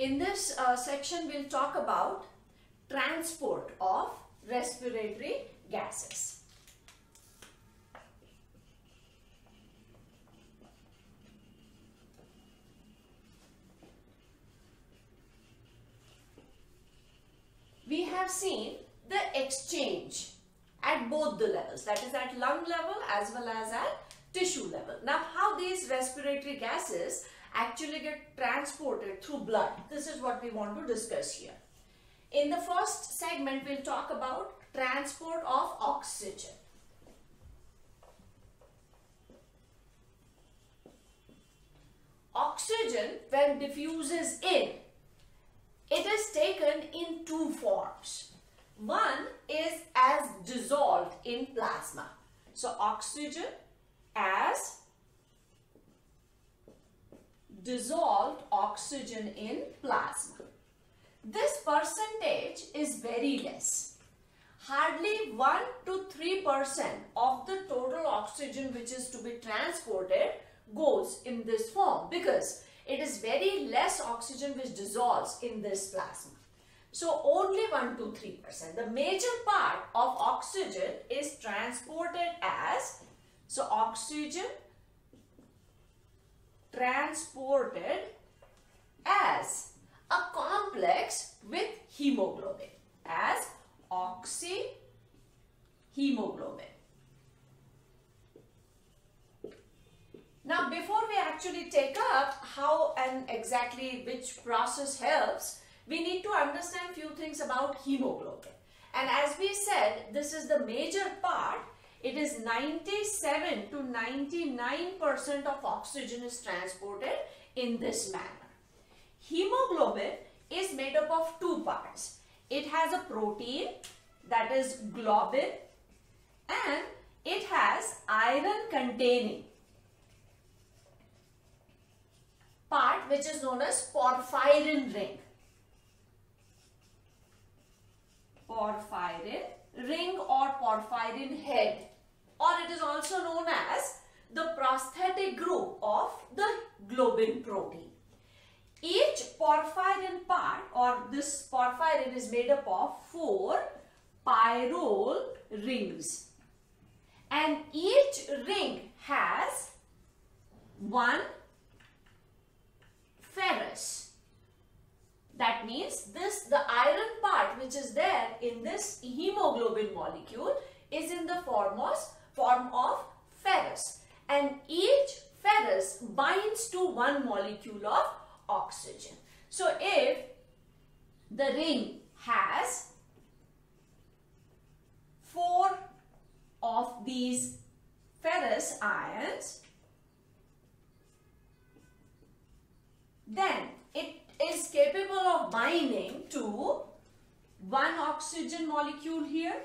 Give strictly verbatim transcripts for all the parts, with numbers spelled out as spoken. In this uh, section, we'll talk about transport of respiratory gases. We have seen the exchange at both the levels, that is at lung level as well as at tissue level. Now, how these respiratory gases actually get transported through blood, this is what we want to discuss here. In the first segment, we'll talk about transport of oxygen. Oxygen, when diffuses in, it is taken in two forms. One is as dissolved in plasma. So oxygen as dissolved oxygen in plasma. This percentage is very less. Hardly one to three percent of the total oxygen which is to be transported goes in this form, because it is very less oxygen which dissolves in this plasma. So only one to three percent. The major part of oxygen is transported as, so oxygen transported as a complex with hemoglobin, as oxyhemoglobin. Now, before we actually take up how and exactly which process helps, we need to understand few things about hemoglobin. And as we said, this is the major part. It is ninety-seven to ninety-nine percent of oxygen is transported in this manner. Hemoglobin is made up of two parts. It has a protein, that is globin, and it has iron containing part which is known as porphyrin ring. Porphyrin ring or porphyrin head, or it is also known as the prosthetic group of the globin protein. Each porphyrin part, or this porphyrin, is made up of four pyrrole rings, and each ring has one ferrous. That means this, the iron part which is there in this hemoglobin molecule is in the form of, form of ferrous, and each ferrous binds to one molecule of oxygen. So if the ring has four of these ferrous ions, then it is capable of binding to one oxygen molecule here,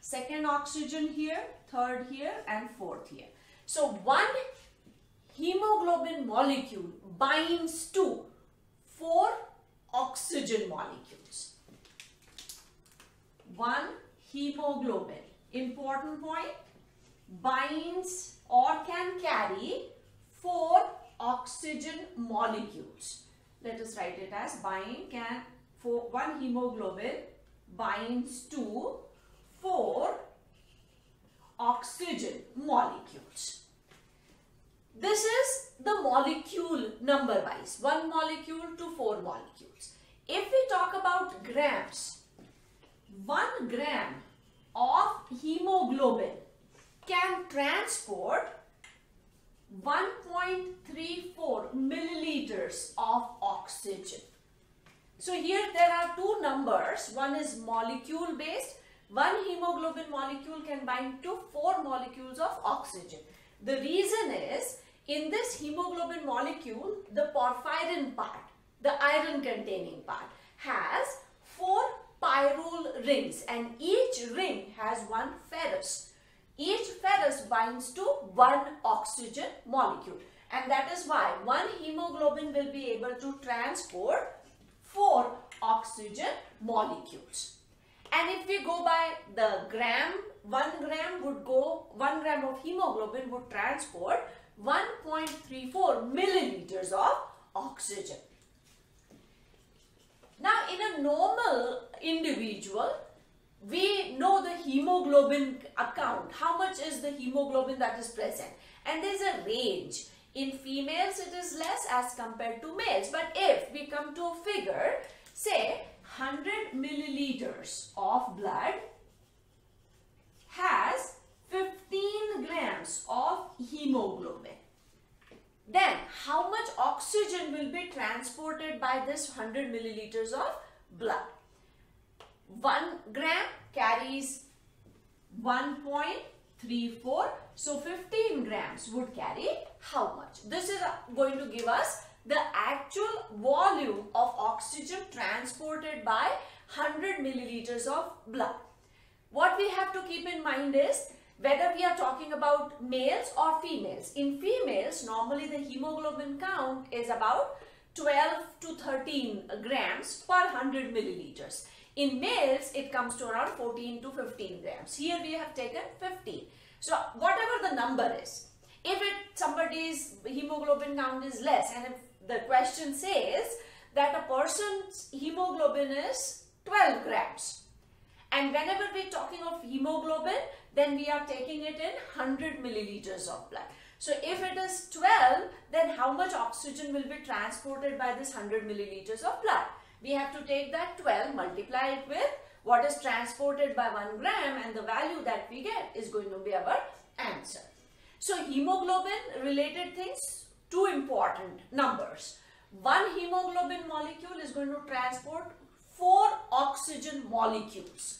second oxygen here, third here, and fourth here. So one hemoglobin molecule binds to four oxygen molecules. One hemoglobin, important point, binds or can carry four oxygen molecules. Let us write it as bind can, for one hemoglobin binds to four oxygen molecules. This is the molecule number wise, one molecule to four molecules. If we talk about grams, one gram of hemoglobin can transport one point three four milliliters of oxygen. So here there are two numbers, one is molecule based, one hemoglobin molecule can bind to four molecules of oxygen. The reason is, in this hemoglobin molecule, the porphyrin part, the iron containing part, has four pyrrole rings, and each ring has one ferrous. Each ferrous binds to one oxygen molecule, and that is why one hemoglobin will be able to transport four oxygen molecules. And if we go by the gram, one gram would go, one gram of hemoglobin would transport one point three four milliliters of oxygen. Now, in a normal individual, we know the hemoglobin count. How much is the hemoglobin that is present? And there's a range. In females, it is less as compared to males. But if we come to a figure, say one hundred milliliters of blood has fifteen grams of hemoglobin. Then how much oxygen will be transported by this one hundred milliliters of blood? one gram carries one point three four. So fifteen grams would carry how much? This is going to give us the actual volume of oxygen transported by one hundred milliliters of blood. What we have to keep in mind is whether we are talking about males or females. In females, normally the hemoglobin count is about twelve to thirteen grams per one hundred milliliters. In males, it comes to around fourteen to fifteen grams. Here we have taken fifteen. So whatever the number is, if it, somebody's hemoglobin count is less, and if the question says that a person's hemoglobin is twelve grams, and whenever we're talking of hemoglobin, then we are taking it in one hundred milliliters of blood. So if it is twelve, then how much oxygen will be transported by this one hundred milliliters of blood? We have to take that twelve, multiply it with what is transported by one gram, and the value that we get is going to be our answer. So hemoglobin related things, two important numbers. One hemoglobin molecule is going to transport four oxygen molecules.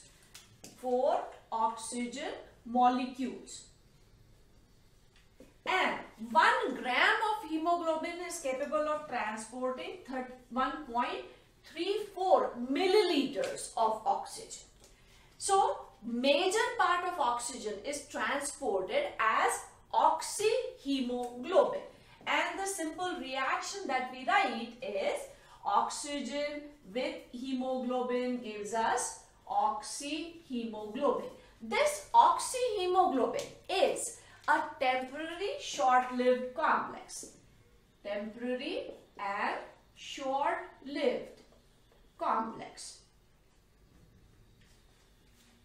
Four oxygen molecules. And one gram of hemoglobin is capable of transporting one point three four milliliters of oxygen. So major part of oxygen is transported as oxyhemoglobin. And the simple reaction that we write is oxygen with hemoglobin gives us oxyhemoglobin. This oxyhemoglobin is a temporary short-lived complex. Temporary and short-lived complex.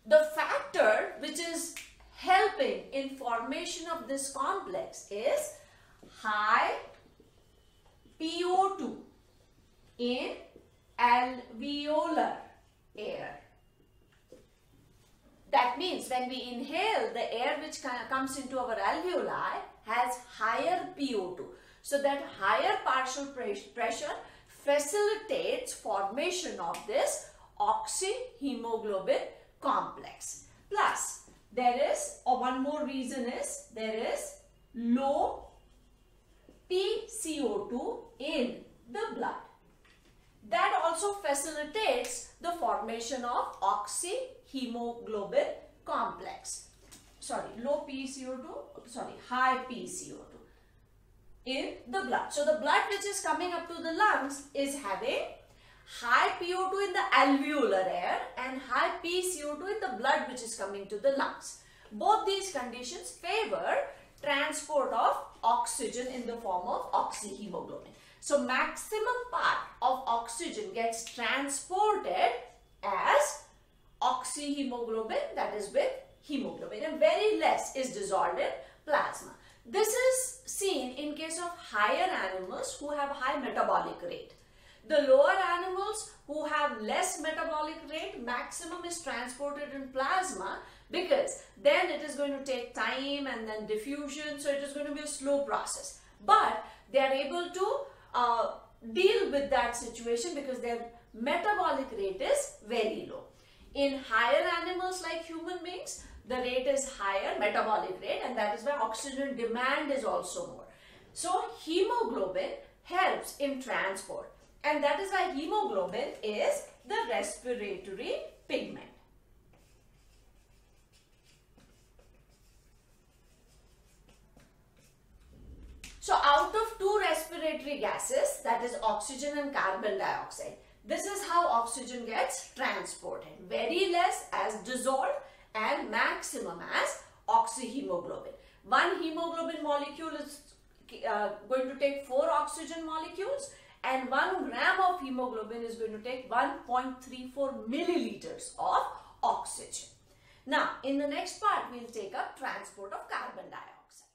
The factor which is helping in formation of this complex is high P O two in alveolar air. That means when we inhale, the air which comes into our alveoli has higher P O two. So that higher partial pressure facilitates formation of this oxyhemoglobin complex. Plus, there is, or one more reason is, there is low P C O two in the blood. That also facilitates the formation of oxyhemoglobin complex. Sorry, low P C O two, sorry, high P C O two in the blood. So the blood which is coming up to the lungs is having high P O two in the alveolar air and high P C O two in the blood which is coming to the lungs. Both these conditions favor transport of oxygen in the form of oxyhemoglobin. So maximum part of oxygen gets transported as oxyhemoglobin, that is with hemoglobin, and very less is dissolved in plasma. This is seen in case of higher animals who have high metabolic rate. The lower animals who have less metabolic rate, maximum is transported in plasma, because then it is going to take time and then diffusion, so it is going to be a slow process. But they are able to uh, deal with that situation because their metabolic rate is very low. In higher animals like human beings, the rate is higher, metabolic rate, and that is why oxygen demand is also more. So hemoglobin helps in transport, and that is why hemoglobin is the respiratory pigment. So out of two respiratory gases, that is oxygen and carbon dioxide, this is how oxygen gets transported. Very less as dissolved and maximum as oxyhemoglobin. One hemoglobin molecule is uh, going to take four oxygen molecules, and one gram of hemoglobin hemoglobin is going to take one point three four milliliters of oxygen. Now, in the next part, we will take up transport of carbon dioxide.